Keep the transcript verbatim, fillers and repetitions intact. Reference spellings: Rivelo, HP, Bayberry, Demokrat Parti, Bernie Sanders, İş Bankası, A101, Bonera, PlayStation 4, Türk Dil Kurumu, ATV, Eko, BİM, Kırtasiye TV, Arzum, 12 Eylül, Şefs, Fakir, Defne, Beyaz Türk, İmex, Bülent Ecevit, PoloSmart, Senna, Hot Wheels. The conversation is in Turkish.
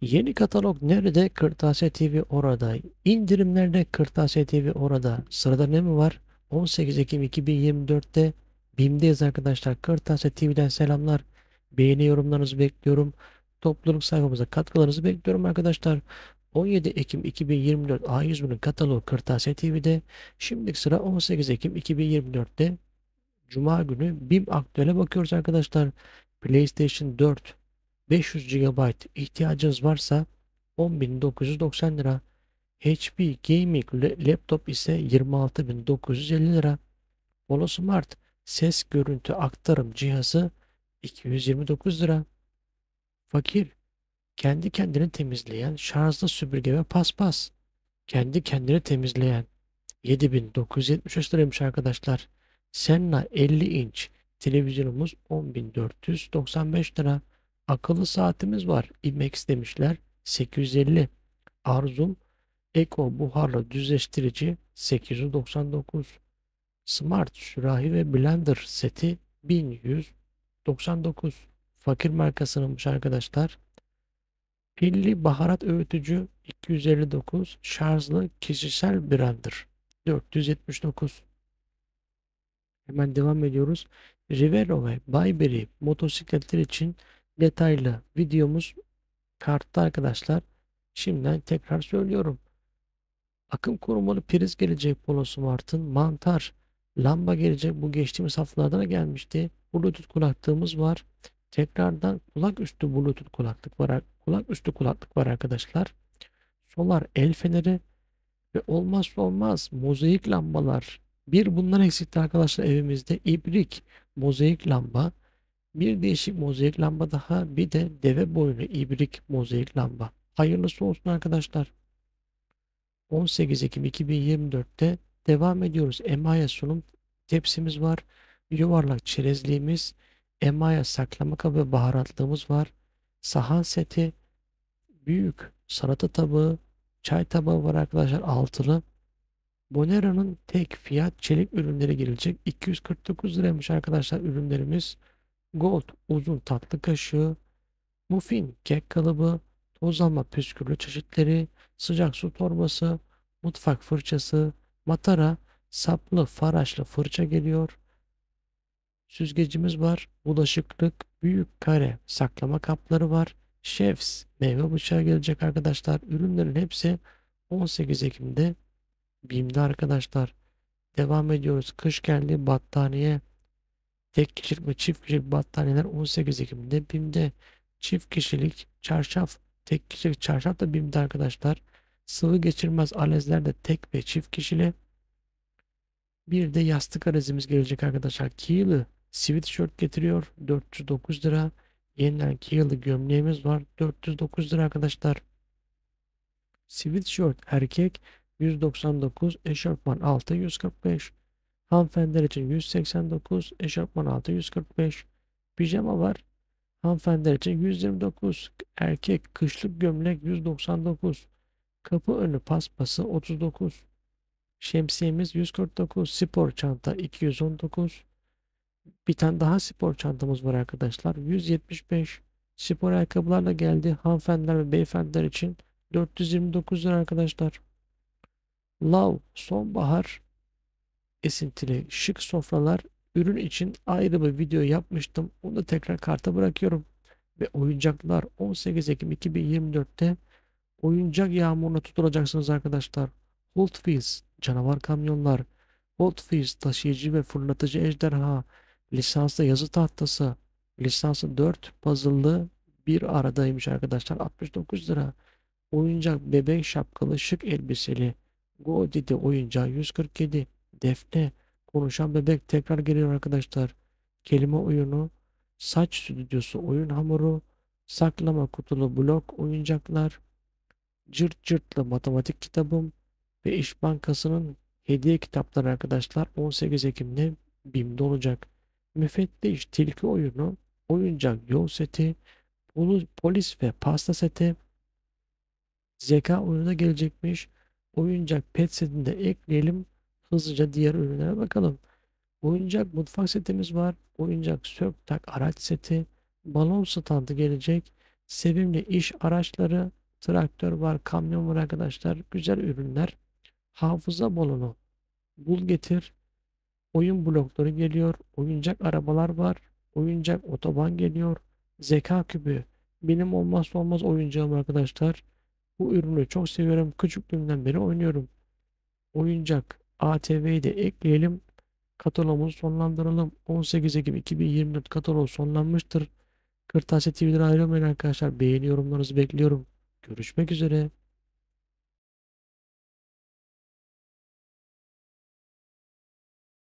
Yeni katalog nerede? Kırtasiye T V orada. İndirimlerde Kırtasiye T V orada. Sırada ne mi var? on sekiz Ekim iki bin yirmi dört'te BİM'deyiz arkadaşlar. Kırtasiye T V'den selamlar. Beğeni yorumlarınızı bekliyorum. Topluluk sayfamıza katkılarınızı bekliyorum arkadaşlar. on yedi Ekim iki bin yirmi dört A yüz bir'in kataloğu Kırtasiye T V'de. Şimdiki sıra on sekiz Ekim iki bin yirmi dört'te Cuma günü BİM aktüele bakıyoruz arkadaşlar. PlayStation dört beş yüz gigabayt ihtiyacınız varsa on bin dokuz yüz doksan lira. H P Gaming Laptop ise yirmi altı bin dokuz yüz elli lira. PoloSmart ses görüntü aktarım cihazı iki yüz yirmi dokuz lira. Fakir kendi kendini temizleyen şarjlı süpürge ve paspas. Kendi kendini temizleyen yedi bin dokuz yüz yetmiş üç liraymış arkadaşlar. Senna elli inç televizyonumuz on bin dört yüz doksan beş lira. Akıllı saatimiz var. İmex demişler sekiz yüz elli. Arzum Eko buharlı düzleştirici sekiz yüz doksan dokuz. Smart sürahi ve blender seti bin yüz doksan dokuz. Fakir markasınınmış arkadaşlar. Pilli baharat öğütücü iki yüz elli dokuz. Şarjlı kişisel blender dört yüz yetmiş dokuz. Hemen devam ediyoruz. Rivelo ve Bayberry motosikletler için detaylı videomuz kartta arkadaşlar. Şimdiden tekrar söylüyorum. Akım korumalı priz gelecek PoloSmart'ın. Mantar lamba gelecek. Bu geçtiğimiz haftalarda gelmişti. Bluetooth kulaklığımız var. Tekrardan kulak üstü Bluetooth kulaklık var. Kulak üstü kulaklık var arkadaşlar. Solar el feneri ve olmazsa olmaz mozaik lambalar. Bir bunlar eksikti arkadaşlar evimizde. İbrik mozaik lamba. Bir değişik mozaik lamba daha, bir de deve boynu ibrik mozaik lamba. Hayırlısı olsun arkadaşlar. on sekiz Ekim iki bin yirmi dört'te devam ediyoruz. Emaye sunum tepsimiz var. Yuvarlak çerezliğimiz, emaye saklama kabı ve baharatlığımız var. Sahan seti, büyük salata tabağı, çay tabağı var arkadaşlar altılı. Bonera'nın tek fiyat çelik ürünleri gelecek. iki yüz kırk dokuz liraymış arkadaşlar ürünlerimiz. Gold uzun tatlı kaşığı, muffin kek kalıbı, tozlama püsküllü çeşitleri, sıcak su torbası, mutfak fırçası, matara, saplı faraşlı fırça geliyor. Süzgecimiz var, bulaşıklık, büyük kare saklama kapları var. Şefs meyve bıçağı gelecek arkadaşlar. Ürünlerin hepsi on sekiz Ekim'de BİM'de arkadaşlar. Devam ediyoruz. Kış geldi, battaniye. Tek kişilik ve çift kişilik battaniyeler on sekiz Ekim'de BİM'de. Çift kişilik çarşaf, tek kişilik çarşaf da BİM'de arkadaşlar. Sıvı geçirmez alezler de tek ve çift kişili. Bir de yastık alezimiz gelecek arkadaşlar. Kiyılı sweatshirt getiriyor dört yüz dokuz lira. Yeniden kiyılı gömleğimiz var dört yüz dokuz lira arkadaşlar. Sweatshirt erkek yüz doksan dokuz, eşofman altı yüz kırk beş. Hanımefendiler için yüz seksen dokuz, eşofman altı yüz kırk beş. Pijama var. Hanımefendiler için yüz yirmi dokuz. Erkek kışlık gömlek yüz doksan dokuz. Kapı önü paspası otuz dokuz. Şemsiyemiz yüz kırk dokuz. Spor çanta iki yüz on dokuz. Bir tane daha spor çantamız var arkadaşlar. yüz yetmiş beş. Spor ayakkabılarla geldi. Hanımefendiler ve beyefendiler için dört yüz yirmi dokuz lira arkadaşlar. Love sonbahar esintili şık sofralar ürün için ayrı bir video yapmıştım. Onu da tekrar karta bırakıyorum. Ve oyuncaklar on sekiz Ekim iki bin yirmi dört'te oyuncak yağmuruna tutulacaksınız arkadaşlar. Hot Wheels canavar kamyonlar, Hot Wheels taşıyıcı ve fırlatıcı ejderha, lisanslı yazı tahtası, lisanslı dört puzzle'lı bir aradaymış arkadaşlar altmış dokuz lira. Oyuncak bebek şapkalı şık elbiseli Go dedi oyuncağı yüz kırk yedi. Defne konuşan bebek tekrar geliyor arkadaşlar. Kelime oyunu, saç stüdyosu oyun hamuru, saklama kutulu blok oyuncaklar, cırt cırtlı matematik kitabım ve İş Bankası'nın hediye kitapları arkadaşlar on sekiz Ekim'de BİM'de olacak. Müfettiş tilki oyunu, oyuncak yol seti, polis ve pasta seti, zeka oyunu da gelecekmiş. Oyuncak pet setini de ekleyelim. Hızlıca diğer ürünlere bakalım. Oyuncak mutfak setimiz var. Oyuncak sök tak araç seti. Balon standı gelecek. Sevimli iş araçları, traktör var, kamyon var arkadaşlar. Güzel ürünler. Hafıza balonu. Bul getir. Oyun blokları geliyor. Oyuncak arabalar var. Oyuncak otoban geliyor. Zeka küpü. Benim olmazsa olmaz oyuncağım arkadaşlar. Bu ürünü çok seviyorum. Küçüklüğümden beri oynuyorum. Oyuncak A T V'yi de ekleyelim. Katalogumuzu sonlandıralım. on sekiz Ekim iki bin yirmi dört kataloğu sonlanmıştır. Kırtasiye T V'den ayrılmayın arkadaşlar. Beğeni yorumlarınızı bekliyorum. Görüşmek üzere.